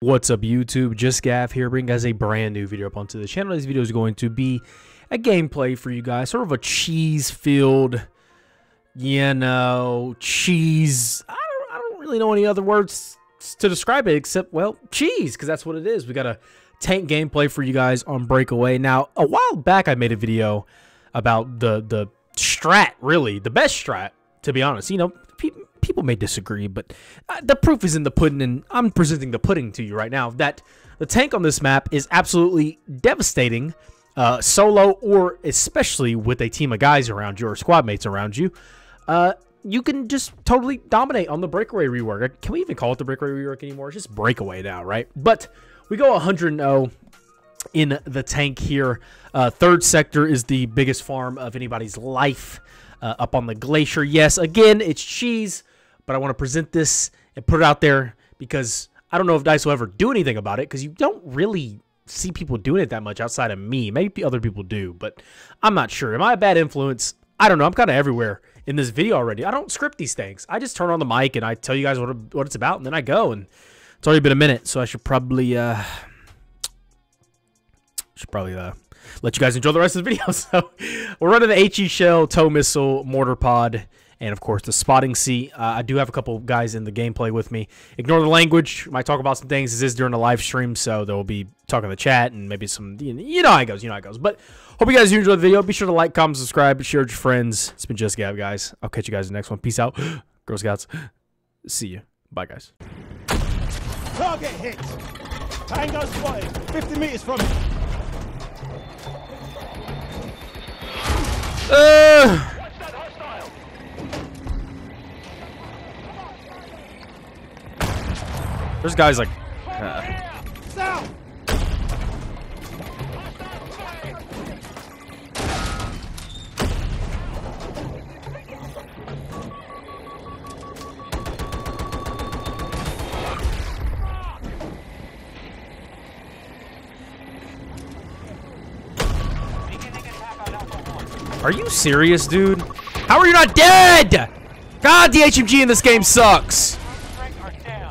What's up YouTube, JustGav here, bringing guys a brand new video up onto the channel. This video is going to be a gameplay for you guys, sort of a cheese-filled, you know, cheese. I don't really know any other words to describe it except, well, cheese, because that's what it is. We got a tank gameplay for you guys on Breakaway. Now, a while back I made a video about the strat, really, the best strat, to be honest. You know, people may disagree, but the proof is in the pudding, and I'm presenting the pudding to you right now that the tank on this map is absolutely devastating solo, or especially with a team of guys around you or squad mates around you. You can just totally dominate on the Breakaway rework. Can we even call it the Breakaway rework anymore? It's just Breakaway now, right? But we go 100-0 in the tank here. Third sector is the biggest farm of anybody's life up on the glacier. Yes, again, it's cheese. But I want to present this and put it out there because I don't know if Dice will ever do anything about it, because you don't really see people doing it that much outside of me. Maybe other people do, but I'm not sure. Am I a bad influence? I don't know. I'm kind of everywhere in this video already. I don't script these things. I just turn on the mic and I tell you guys what it's about, and then I go. And it's already been a minute, so I should probably let you guys enjoy the rest of the video. So we're running the HE shell, tow missile, mortar pod, and, of course, the spotting seat. I do have a couple guys in the gameplay with me. Ignore the language. Might talk about some things. This is during the live stream, so there will be talk in the chat and maybe some... You know how it goes. You know how it goes. But hope you guys do enjoy the video. Be sure to like, comment, subscribe, share with your friends. It's been JustGav, guys. I'll catch you guys in the next one. Peace out. Girl Scouts, see you. Bye, guys. Target hit. Tango spotted. 50 meters from it. There's guys like... Are you serious, dude? How are you not dead? God, the HMG in this game sucks.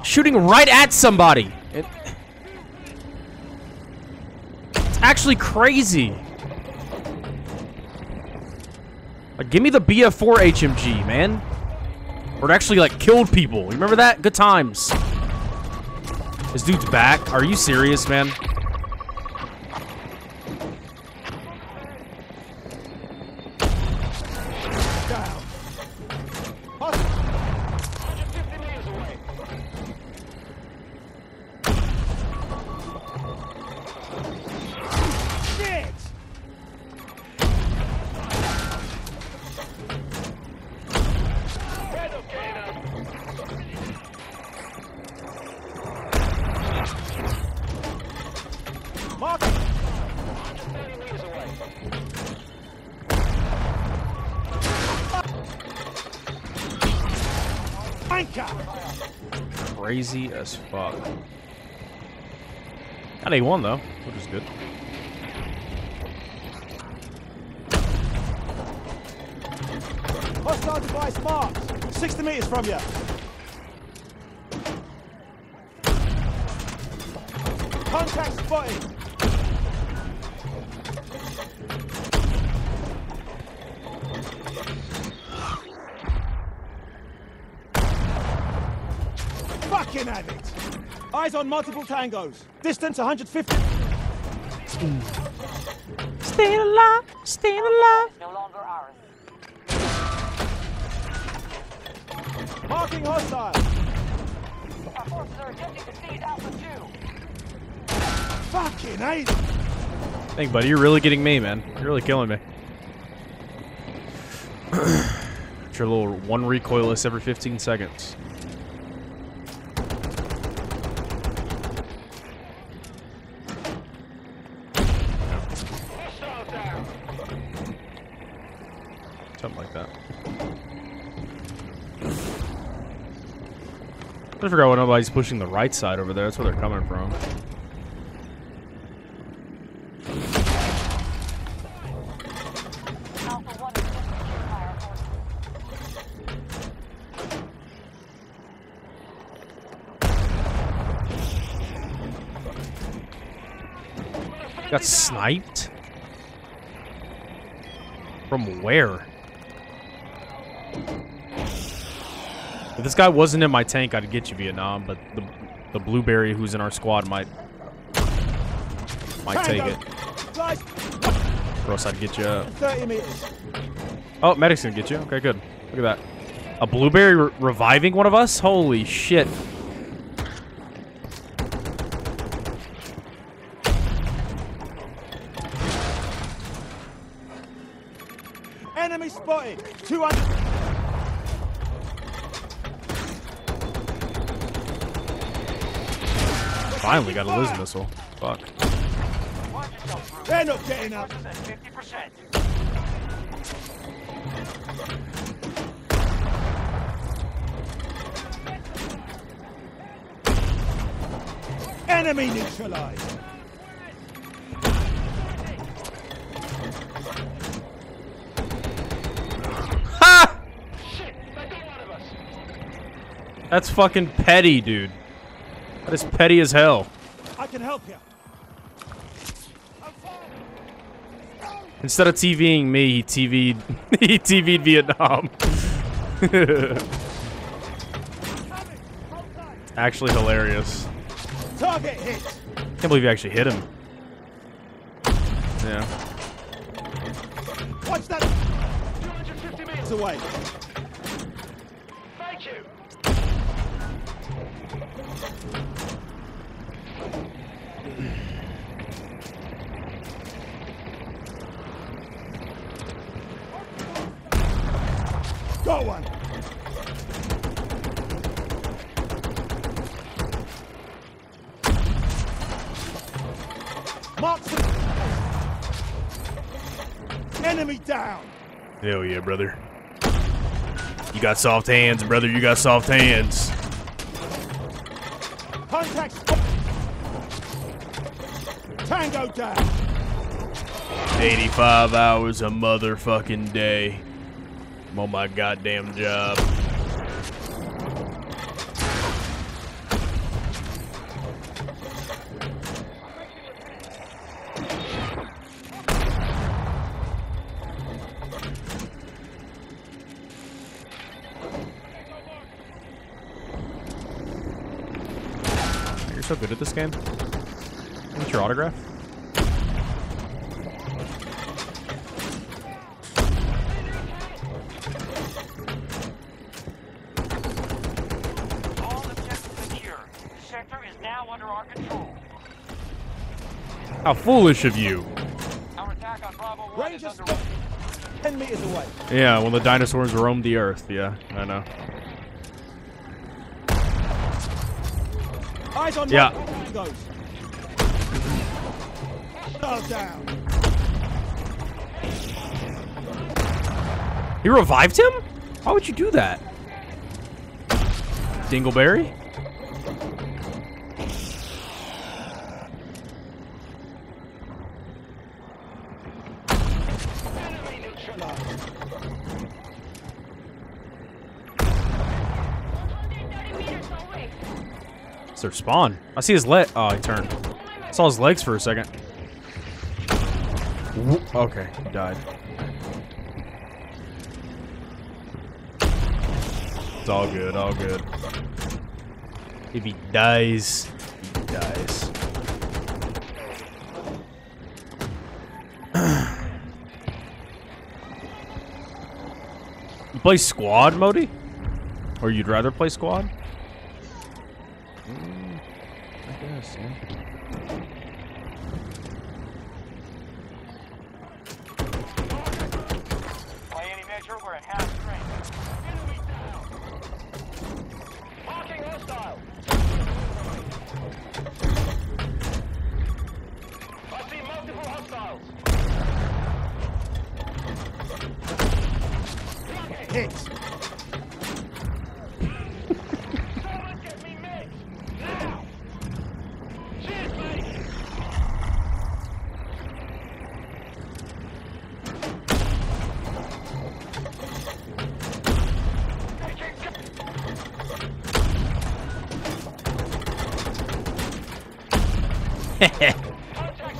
Shooting right at somebody. It's actually crazy. Like, give me the BF4 HMG, man. Or it actually, like, killed people. You remember that? Good times. This dude's back. Are you serious, man? Crazy as fuck. Got A1 though, which is good. Hostile device marked. 60 meters from you. Contact spotted. Fucking addict! Eyes on multiple tangos. Distance 150. Stay alive. Stay alive. No longer ours. Marking hostile. Our forces are attempting to seize Alpha 2. Fucking addict! Thanks, buddy. You're really getting me, man. You're really killing me. It's your little one recoilless every 15 seconds. Something like that. I forgot why nobody's pushing the right side over there. That's where they're coming from. Got sniped? From where? If this guy wasn't in my tank, I'd get you, Vietnam, but the blueberry who's in our squad might take it. Or else I'd get you up. 30 meters. Oh, medic's gonna get you. Okay, good. Look at that. A blueberry reviving one of us? Holy shit. Enemy spotted! 200... Finally got a Liz missile. Fuck. They're not getting up. 50%. Enemy neutralized. Ha! Shit, they got one of us. That's fucking petty, dude. That is petty as hell. I can help you. Instead of TVing me, he TV'd Vietnam. Actually hilarious. Target hit. Can't believe you actually hit him. Yeah. Watch that. 250 meters away. Thank you. Got one. Enemy down. Hell yeah, brother. You got soft hands, brother. You got soft hands. Contact. Tango down. 85 hours a motherfucking day. I'm on my goddamn job. So good at this game. What's your autograph? All objectives secure. The sector is now under our control. How foolish of you! Our attack on Bravo 1 is underway. 10 meters away. Yeah, when the dinosaurs roamed the earth. Yeah, I know. Yeah. You revived him? Why would you do that? Dingleberry? Their spawn. I see his leg. Oh, he turned. I saw his legs for a second. Okay, he died. It's all good, all good. If he dies, he dies. You play squad, Modi? Or you'd rather play squad?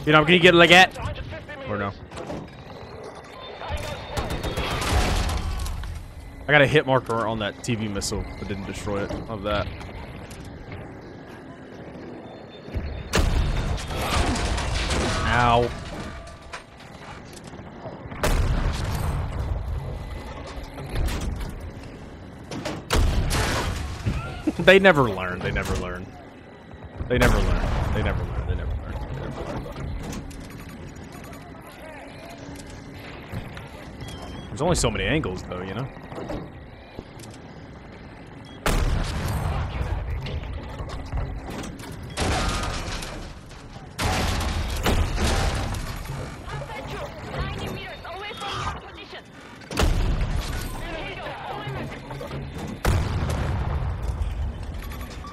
You know, I'm gonna get like at. Or no. I got a hit marker on that TV missile, but didn't destroy it. Love that. Ow. They never learn. They never learn. They never learn. They never learn. They never learn. They never learn. There's only so many angles, though, you know?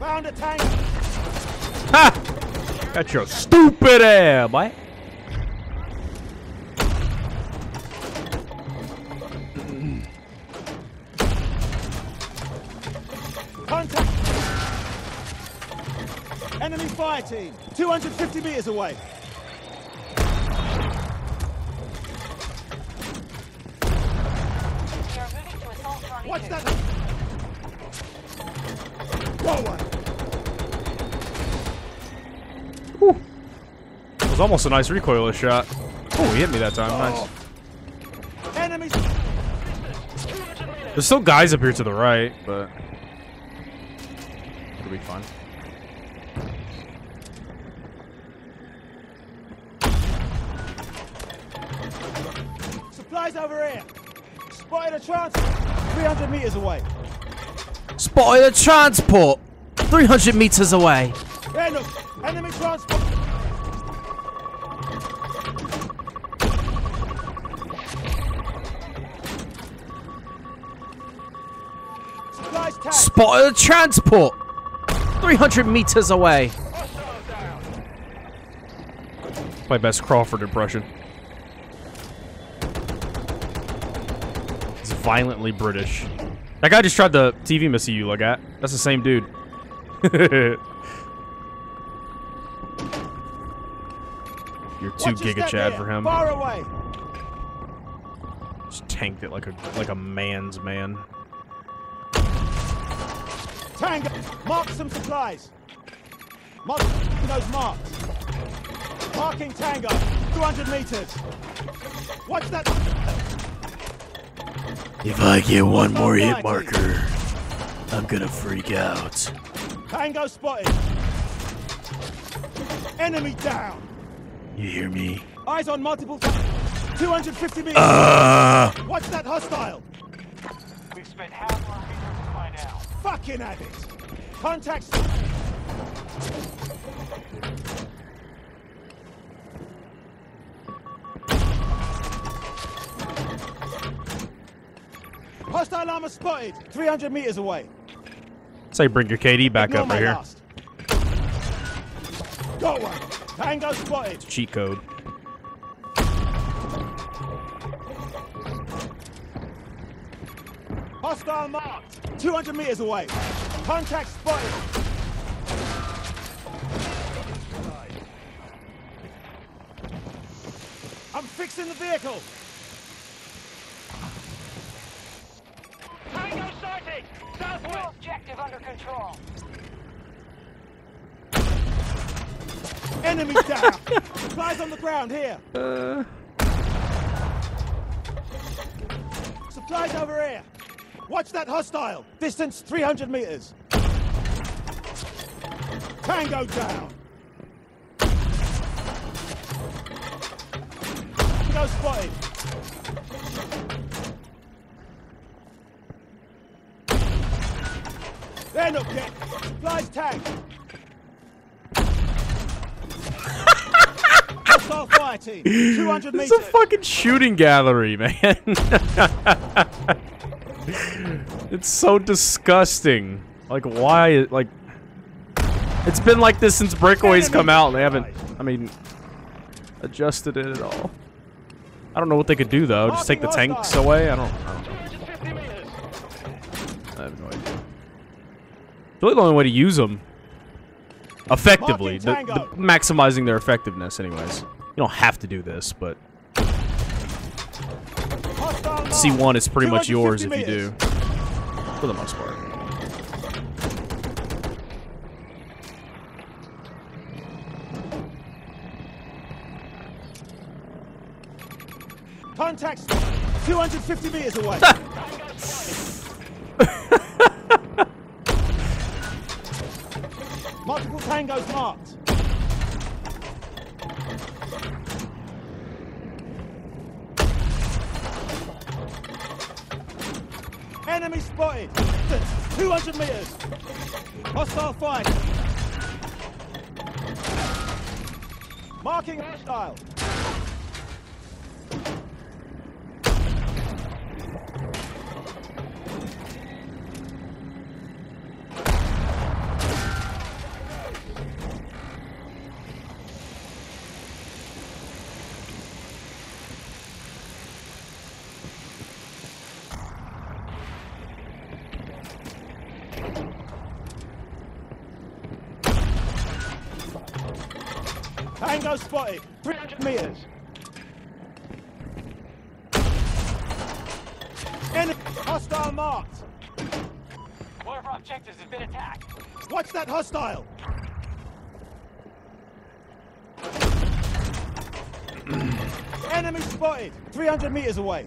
Found a tank. Ha! That's your stupid ass, boy. Contact. Enemy fire team, 250 meters away. Watch that. Whoa. Whew. That was almost a nice recoilless shot. Oh, he hit me that time. Oh. Nice. Enemies. There's still guys up here to the right, but it'll be fun. Supplies over here. Spotted a transport 300 meters away. Spotted a transport 300 meters away. Hey, look. Enemy transport! Supplies tag! Spotted a transport! 300 meters away! My best Crawford impression. It's violently British. That guy just tried the TV missile you look at. That's the same dude. You're too giga chad for him. Far away. Just tanked it like a man's man. Tango, mark some supplies. Mark those marks. Marking Tango, 200 meters. Watch that. If I get one more hit marker, I'm gonna freak out. Tango spotted. Enemy down. You hear me? Eyes on multiple times. 250 meters. Watch that hostile. We've spent half our resources by now. Fucking addicts. Contact. Hostile armor spotted. 300 meters away. Say, bring your KD back Ignore up right here. Last. Got one. Tango spotted. It's a cheat code. Hostile marked. 200 meters away. Contact spotted. I'm fixing the vehicle. Tango sighted. Southwest objective under control. Enemy down! Supplies on the ground here! Supplies over here! Watch that hostile! Distance 300 meters! Tango down! Tango spotted! They're not getting! Supplies tagged! Fire team, 200 meters. It's a fucking shooting gallery, man. It's so disgusting. Like, why? Like, it's been like this since Breakaway's come out. And they haven't, I mean, adjusted it at all. I don't know what they could do though. Just take the tanks away. I don't know. I have no idea. It's really the only way to use them effectively. Maximizing their effectiveness, anyways. You don't have to do this, but C1 is pretty much yours if you do, for the most part. Contacts 250 meters away. Multiple tangos marked. Enemy spotted. 200 meters. Hostile fight. Marking hostile. Tango spotted, 300 meters. Enemy hostile marked. One of our objectives has been attacked. Watch that hostile. Enemy spotted, 300 meters away.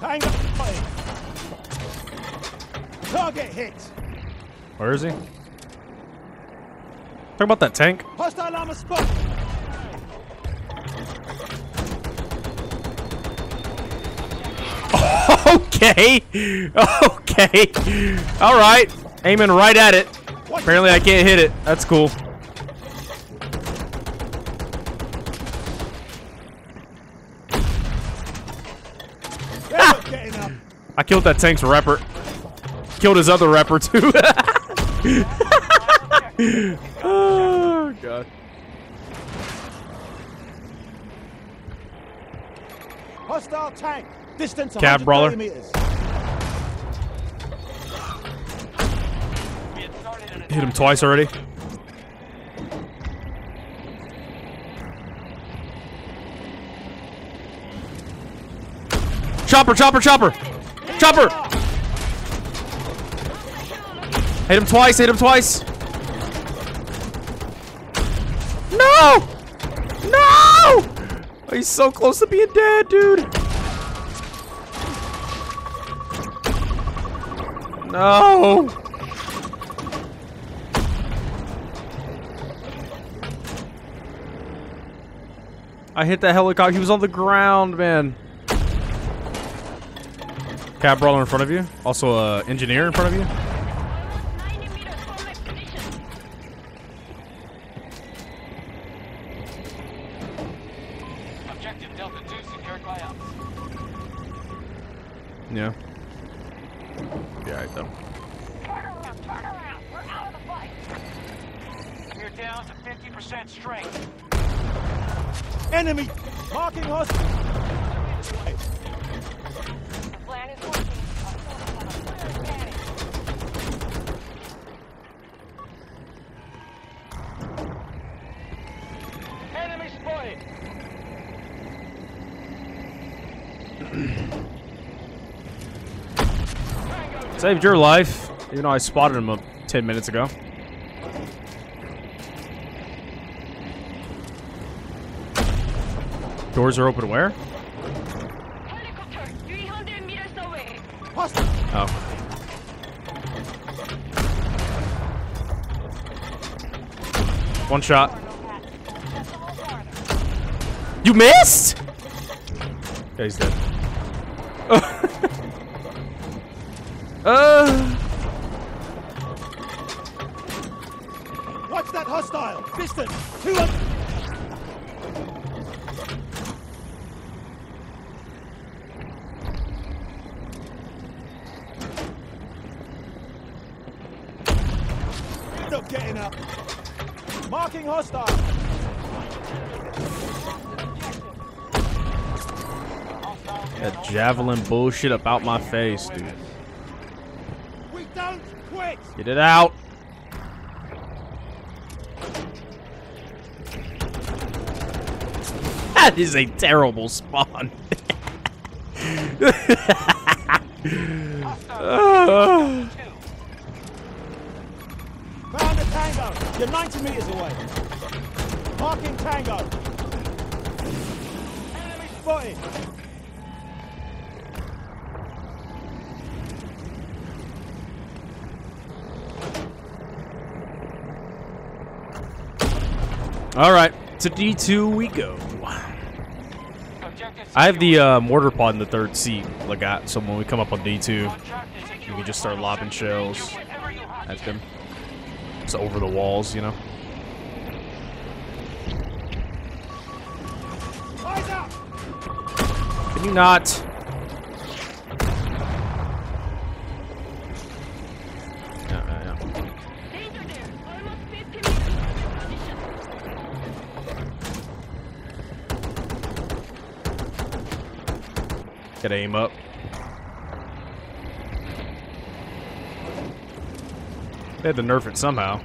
Tango spotted. Target hit. Where is he? Talk about that tank. Hostile armor spot. Okay. Okay. All right. Aiming right at it. Apparently, I can't hit it. That's cool. I killed that tank's repper. Killed his other repper too. Oh god. Hostile tank. Distance cab brawler. We had started an attack. Hit him twice already. Chopper, chopper, chopper. Chopper. Hit him twice, hit him twice. No! No! He's so close to being dead, dude. No! I hit that helicopter. He was on the ground, man. Cab brawler in front of you. Also, engineer in front of you. Yeah. Be alright though. Turn around, we're out of the fight. We're down to 50% strength. Enemy marking us. The plan is working. Enemy spotted. Saved your life, even though I spotted him 10 minutes ago. Doors are open where? Helicopter, 300 meters away. Oh. One shot. You missed? Yeah, he's dead. Watch that hostile! Distance! 200! Stop getting up! Marking hostile! That javelin bullshit about my face, dude. Get it out. That is a terrible spawn. Found a tango. You're 90 meters away. Marking tango. Enemy spotted. All right, to D2 we go. I have the mortar pod in the third seat, Lagat, so when we come up on D2, we can just start lobbing shells at them. It's over the walls, you know. Can you not? Gotta aim up. They had to nerf it somehow.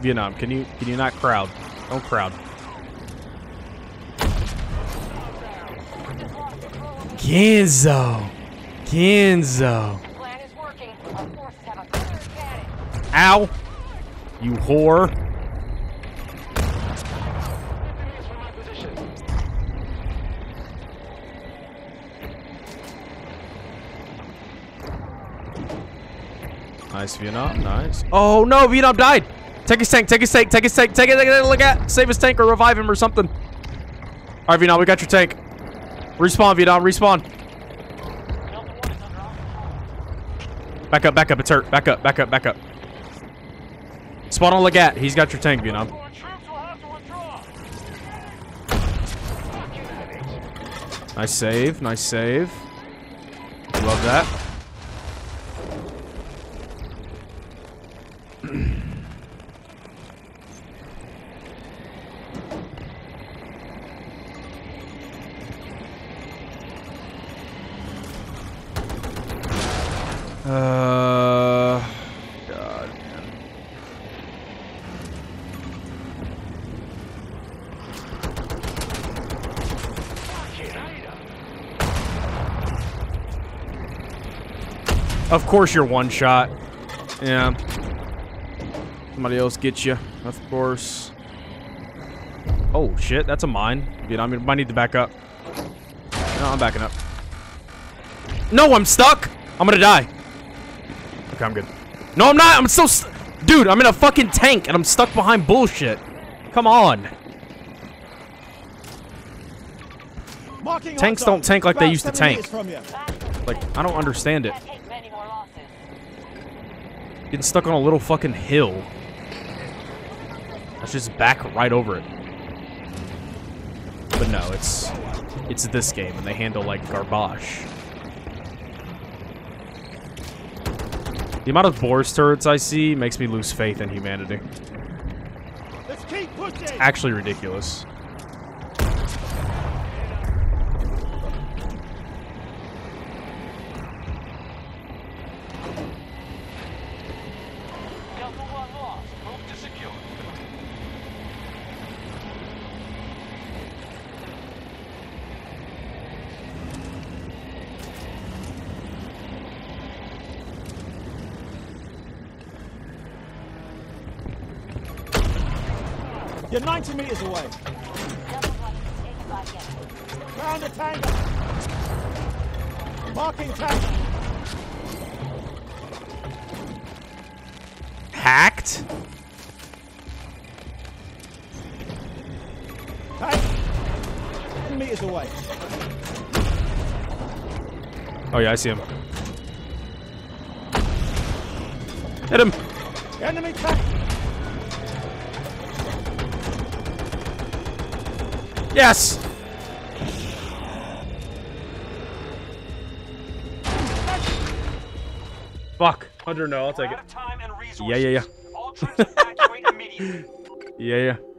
Vietnam, can you not crowd? Don't crowd. Kenzo, Kenzo. Ow! You whore. Nice, Vietnam, nice. Oh no, Vietnam died! Take his tank, take his tank, take his tank, take it, Lagat. Save his tank or revive him or something. Alright, Vietnam, we got your tank. Respawn, Vietnam, respawn. Back up, it's hurt. Back up, back up, back up. Spawn on Lagat, he's got your tank, Vietnam. Nice save, nice save. Love that. God, man. Of course you're one shot. Yeah. Somebody else gets you, of course. Oh shit, that's a mine. Dude, I might need to back up. No, I'm backing up. No, I'm stuck! I'm gonna die. Okay, I'm good. No, I'm not. I'm so dude, I'm in a fucking tank and I'm stuck behind bullshit. Come on. Marking tanks don't tank like they used to tank. Like, I don't understand it. Getting stuck on a little fucking hill. Let's just back right over it. But no, it's this game and they handle like garbage. The amount of Boar's turrets I see makes me lose faith in humanity. Let's keep pushing. It's actually ridiculous. You're 90 meters away. Round a tango. Marking tango. Hacked? Tank. 10 meters away. Oh yeah, I see him. Hit him. Enemy tank. Yes! Fuck. 100, no, I'll take it. Yeah, yeah, yeah. Yeah, yeah.